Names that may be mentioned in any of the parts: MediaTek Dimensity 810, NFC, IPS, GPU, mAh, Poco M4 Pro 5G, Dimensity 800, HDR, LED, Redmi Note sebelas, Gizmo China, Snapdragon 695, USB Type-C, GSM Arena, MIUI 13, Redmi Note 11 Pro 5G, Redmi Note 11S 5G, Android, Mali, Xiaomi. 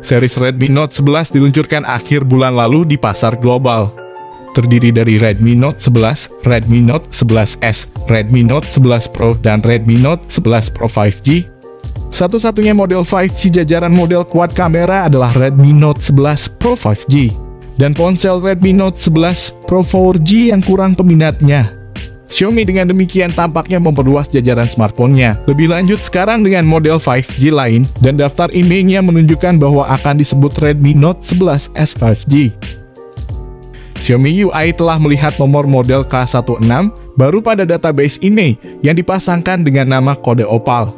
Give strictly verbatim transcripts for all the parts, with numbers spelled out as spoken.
Series Redmi Note sebelas diluncurkan akhir bulan lalu di pasar global. Terdiri dari Redmi Note sebelas, Redmi Note sebelas S, Redmi Note sebelas Pro, dan Redmi Note sebelas Pro lima G. Satu-satunya model lima G jajaran model quad kamera adalah Redmi Note sebelas Pro lima G, dan ponsel Redmi Note sebelas Pro empat G yang kurang peminatnya. Xiaomi dengan demikian tampaknya memperluas jajaran smartphone-nya. Lebih lanjut sekarang dengan model lima G lain, dan daftar emailnya menunjukkan bahwa akan disebut Redmi Note sebelas S lima G. Xiaomi U I telah melihat nomor model K satu enam baru pada database ini yang dipasangkan dengan nama kode opal.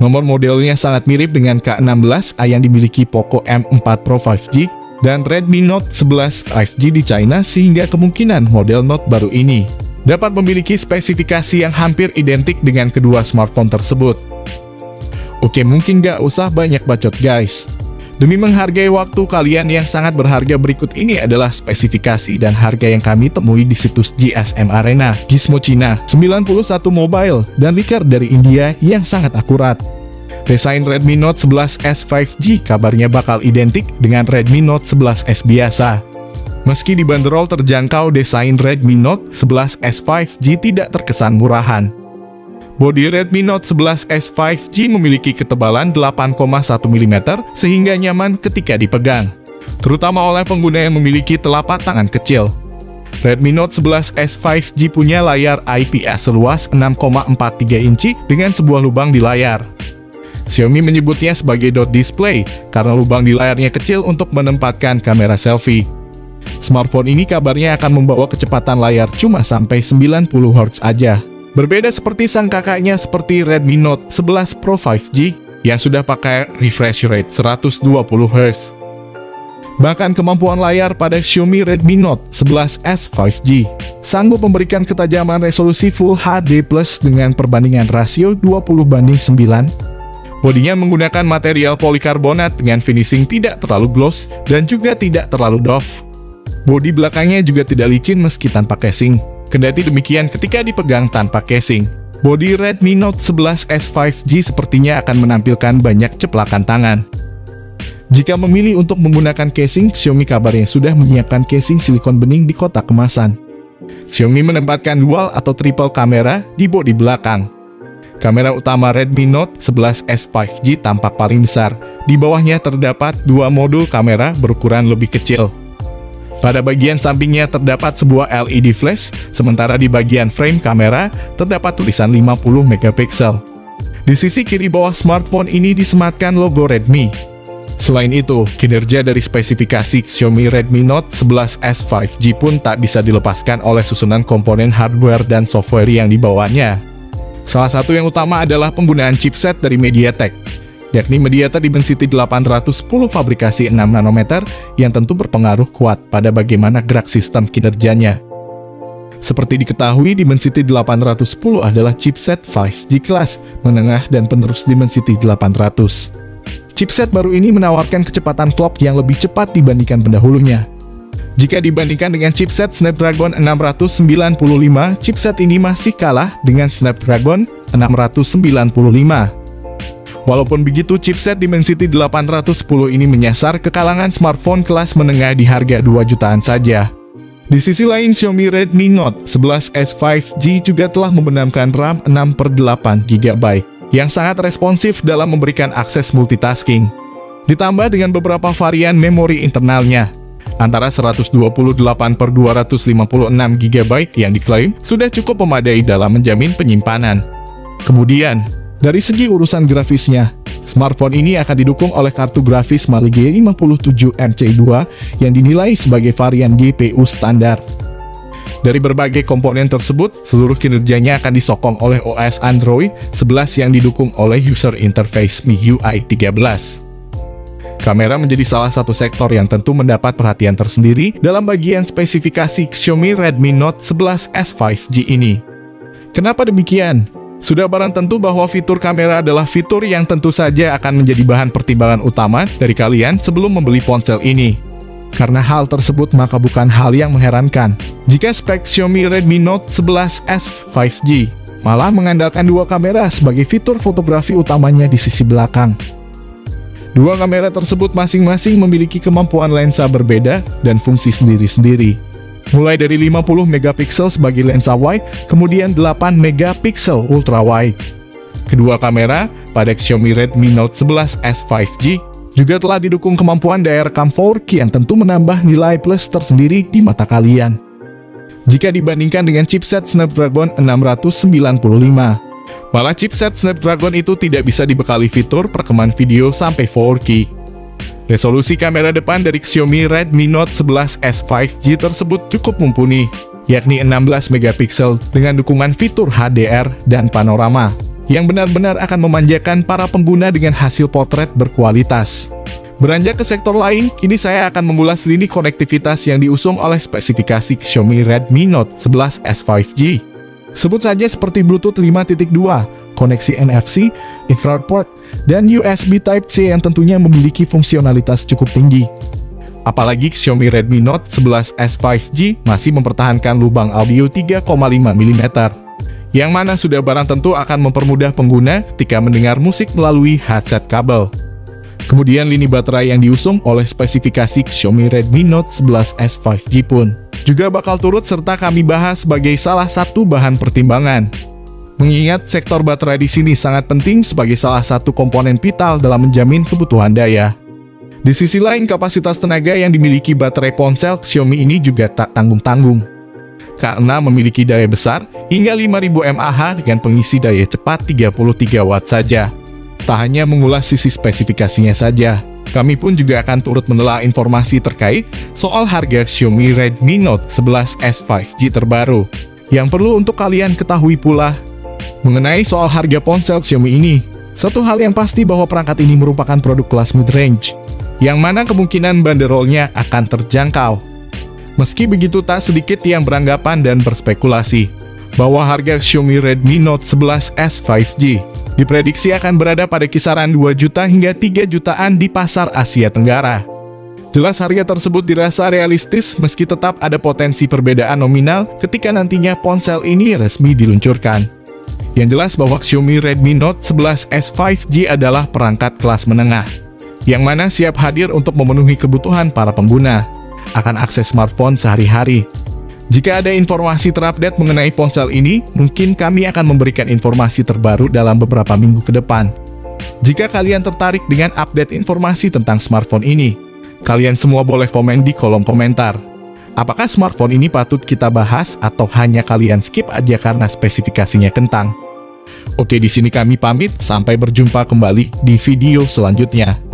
Nomor modelnya sangat mirip dengan K enam belas yang dimiliki Poco M empat Pro lima G dan Redmi Note sebelas lima G di China, sehingga kemungkinan model Note baru ini dapat memiliki spesifikasi yang hampir identik dengan kedua smartphone tersebut. Oke, mungkin gak usah banyak bacot guys. Demi menghargai waktu kalian yang sangat berharga, berikut ini adalah spesifikasi dan harga yang kami temui di situs G S M Arena, Gizmo China, sembilan satu Mobile, dan Likert dari India yang sangat akurat. Desain Redmi Note sebelas S lima G kabarnya bakal identik dengan Redmi Note sebelas S biasa. Meski dibanderol terjangkau, desain Redmi Note sebelas S lima G tidak terkesan murahan. Bodi Redmi Note sebelas S lima G memiliki ketebalan delapan koma satu milimeter sehingga nyaman ketika dipegang, terutama oleh pengguna yang memiliki telapak tangan kecil. Redmi Note sebelas S lima G punya layar I P S seluas enam koma empat tiga inci dengan sebuah lubang di layar. Xiaomi menyebutnya sebagai dot display karena lubang di layarnya kecil untuk menempatkan kamera selfie. Smartphone ini kabarnya akan membawa kecepatan layar cuma sampai sembilan puluh hertz aja. Berbeda seperti sang kakaknya seperti Redmi Note sebelas Pro lima G yang sudah pakai refresh rate seratus dua puluh hertz. Bahkan kemampuan layar pada Xiaomi Redmi Note sebelas S lima G sanggup memberikan ketajaman resolusi Full H D plus dengan perbandingan rasio dua puluh banding sembilan. Bodinya menggunakan material polikarbonat dengan finishing tidak terlalu gloss dan juga tidak terlalu doff. Bodi belakangnya juga tidak licin meski tanpa casing. Kendati demikian, ketika dipegang tanpa casing, bodi Redmi Note sebelas S lima G sepertinya akan menampilkan banyak ceplakan tangan. Jika memilih untuk menggunakan casing, Xiaomi kabarnya sudah menyiapkan casing silikon bening di kotak kemasan. Xiaomi menempatkan dual atau triple kamera di bodi belakang. Kamera utama Redmi Note sebelas S lima G tampak paling besar. Di bawahnya terdapat dua modul kamera berukuran lebih kecil. Pada bagian sampingnya terdapat sebuah L E D flash, sementara di bagian frame kamera terdapat tulisan lima puluh megapiksel. Di sisi kiri bawah smartphone ini disematkan logo Redmi. Selain itu, kinerja dari spesifikasi Xiaomi Redmi Note sebelas S lima G pun tak bisa dilepaskan oleh susunan komponen hardware dan software yang dibawanya. Salah satu yang utama adalah penggunaan chipset dari MediaTek, yakni MediaTek Dimensity delapan ratus sepuluh fabrikasi enam nanometer yang tentu berpengaruh kuat pada bagaimana gerak sistem kinerjanya. Seperti diketahui, Dimensity delapan ratus sepuluh adalah chipset lima G kelas menengah dan penerus Dimensity delapan ratus. Chipset baru ini menawarkan kecepatan clock yang lebih cepat dibandingkan pendahulunya. Jika dibandingkan dengan chipset Snapdragon enam ratus sembilan puluh lima, chipset ini masih kalah dengan Snapdragon enam ratus sembilan puluh lima. Walaupun begitu, chipset Dimensity delapan ratus sepuluh ini menyasar ke kalangan smartphone kelas menengah di harga dua jutaan saja. Di sisi lain, Xiaomi Redmi Note sebelas S lima G juga telah membenamkan RAM enam per delapan giga byte yang sangat responsif dalam memberikan akses multitasking. Ditambah dengan beberapa varian memori internalnya, antara seratus dua puluh delapan per dua ratus lima puluh enam giga byte yang diklaim sudah cukup memadai dalam menjamin penyimpanan. Kemudian, dari segi urusan grafisnya, smartphone ini akan didukung oleh kartu grafis Mali G lima tujuh M C dua yang dinilai sebagai varian G P U standar. Dari berbagai komponen tersebut, seluruh kinerjanya akan disokong oleh O S Android sebelas yang didukung oleh user interface M I U I tiga belas. Kamera menjadi salah satu sektor yang tentu mendapat perhatian tersendiri dalam bagian spesifikasi Xiaomi Redmi Note sebelas S lima G ini. Kenapa demikian? Sudah barang tentu bahwa fitur kamera adalah fitur yang tentu saja akan menjadi bahan pertimbangan utama dari kalian sebelum membeli ponsel ini. Karena hal tersebut, maka bukan hal yang mengherankan jika spek Xiaomi Redmi Note sebelas S lima G malah mengandalkan dua kamera sebagai fitur fotografi utamanya di sisi belakang. Dua kamera tersebut masing-masing memiliki kemampuan lensa berbeda dan fungsi sendiri-sendiri. Mulai dari lima puluh megapiksel sebagai lensa wide, kemudian delapan megapiksel ultra wide. Kedua kamera pada Xiaomi Redmi Note sebelas S lima G juga telah didukung kemampuan daya rekam empat K yang tentu menambah nilai plus tersendiri di mata kalian. Jika dibandingkan dengan chipset Snapdragon enam ratus sembilan puluh lima. Malah chipset Snapdragon itu tidak bisa dibekali fitur perekaman video sampai empat K. Resolusi kamera depan dari Xiaomi Redmi Note sebelas S lima G tersebut cukup mumpuni, yakni enam belas megapiksel dengan dukungan fitur H D R dan panorama, yang benar-benar akan memanjakan para pengguna dengan hasil potret berkualitas. Beranjak ke sektor lain, kini saya akan mengulas lini konektivitas yang diusung oleh spesifikasi Xiaomi Redmi Note sebelas S lima G. Sebut saja seperti Bluetooth lima titik dua, koneksi N F C, infrared port, dan U S B Type-C yang tentunya memiliki fungsionalitas cukup tinggi. Apalagi Xiaomi Redmi Note sebelas S lima G masih mempertahankan lubang audio tiga koma lima milimeter, yang mana sudah barang tentu akan mempermudah pengguna ketika mendengar musik melalui headset kabel. Kemudian lini baterai yang diusung oleh spesifikasi Xiaomi Redmi Note sebelas S lima G pun juga bakal turut serta kami bahas sebagai salah satu bahan pertimbangan. Mengingat sektor baterai di sini sangat penting sebagai salah satu komponen vital dalam menjamin kebutuhan daya. Di sisi lain, kapasitas tenaga yang dimiliki baterai ponsel Xiaomi ini juga tak tanggung-tanggung. Karena memiliki daya besar hingga lima ribu mAh dengan pengisi daya cepat tiga puluh tiga watt saja. Tak hanya mengulas sisi spesifikasinya saja, kami pun juga akan turut menelaah informasi terkait soal harga Xiaomi Redmi Note sebelas S lima G terbaru. Yang perlu untuk kalian ketahui pula mengenai soal harga ponsel Xiaomi ini. Satu hal yang pasti bahwa perangkat ini merupakan produk kelas mid-range, yang mana kemungkinan banderolnya akan terjangkau. Meski begitu, tak sedikit yang beranggapan dan berspekulasi bahwa harga Xiaomi Redmi Note sebelas S lima G diprediksi akan berada pada kisaran dua juta hingga tiga jutaan di pasar Asia Tenggara. Jelas harga tersebut dirasa realistis meski tetap ada potensi perbedaan nominal ketika nantinya ponsel ini resmi diluncurkan. Yang jelas bahwa Xiaomi Redmi Note sebelas S lima G adalah perangkat kelas menengah, yang mana siap hadir untuk memenuhi kebutuhan para pengguna akan akses smartphone sehari-hari. Jika ada informasi terupdate mengenai ponsel ini, mungkin kami akan memberikan informasi terbaru dalam beberapa minggu ke depan. Jika kalian tertarik dengan update informasi tentang smartphone ini, kalian semua boleh komen di kolom komentar. Apakah smartphone ini patut kita bahas atau hanya kalian skip aja karena spesifikasinya kentang? Oke, di sini kami pamit, sampai berjumpa kembali di video selanjutnya.